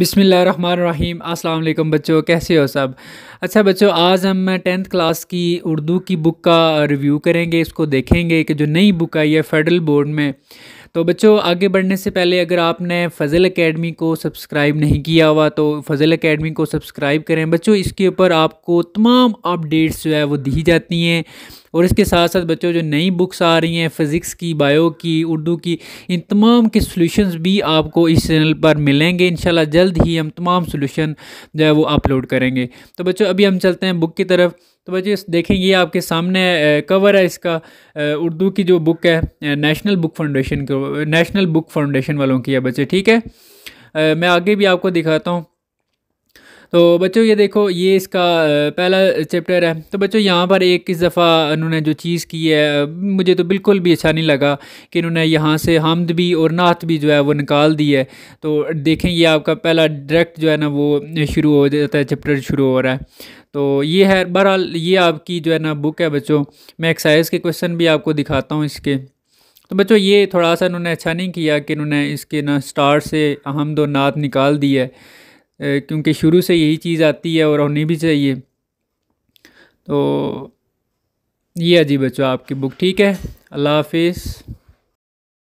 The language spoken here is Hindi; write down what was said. बिस्मिल्लाहिर्रहमानिर्रहीम। अस्सलाम वालेकुम बच्चों, कैसे हो सब? अच्छा बच्चों, आज हम 10th क्लास की उर्दू की बुक का रिव्यू करेंगे, इसको देखेंगे कि जो नई बुक आई है फेडरल बोर्ड में। तो बच्चों आगे बढ़ने से पहले अगर आपने फजल एकेडमी को सब्सक्राइब नहीं किया हुआ तो फजल एकेडमी को सब्सक्राइब करें बच्चों। इसके ऊपर आपको तमाम अपडेट्स जो है वो दी जाती हैं, और इसके साथ साथ बच्चों जो नई बुक्स आ रही हैं फ़िज़िक्स की, बायो की, उर्दू की, इन तमाम के सॉल्यूशंस भी आपको इस चैनल पर मिलेंगे। इंशाल्लाह जल्द ही हम तमाम सॉल्यूशन जो है वो अपलोड करेंगे। तो बच्चों अभी हम चलते हैं बुक की तरफ। तो बच्चों देखेंगे आपके सामने कवर है इसका, उर्दू की जो बुक है नेशनल बुक फाउंडेशन वालों की है बच्चे, ठीक है। मैं आगे भी आपको दिखाता हूँ। तो बच्चों ये देखो, ये इसका पहला चैप्टर है। तो बच्चों यहाँ पर एक इस दफ़ा उन्होंने जो चीज़ की है मुझे तो बिल्कुल भी अच्छा नहीं लगा कि उन्होंने यहाँ से हमद भी और नात भी जो है वो निकाल दी है। तो देखें ये आपका पहला डायरेक्ट जो है ना वो शुरू हो जाता है, चैप्टर शुरू हो रहा है। तो ये है, बहरहाल ये आपकी जो है ना बुक है बच्चों। मैं एक्सरसाइज के क्वेश्चन भी आपको दिखाता हूँ इसके। तो बच्चों ये थोड़ा सा उन्होंने अच्छा नहीं किया कि उन्होंने इसके ना स्टार से हमद और नात निकाल दी है, क्योंकि शुरू से यही चीज़ आती है और होनी भी चाहिए। तो ये है जी बच्चों आपकी बुक, ठीक है। अल्लाह हाफिज़।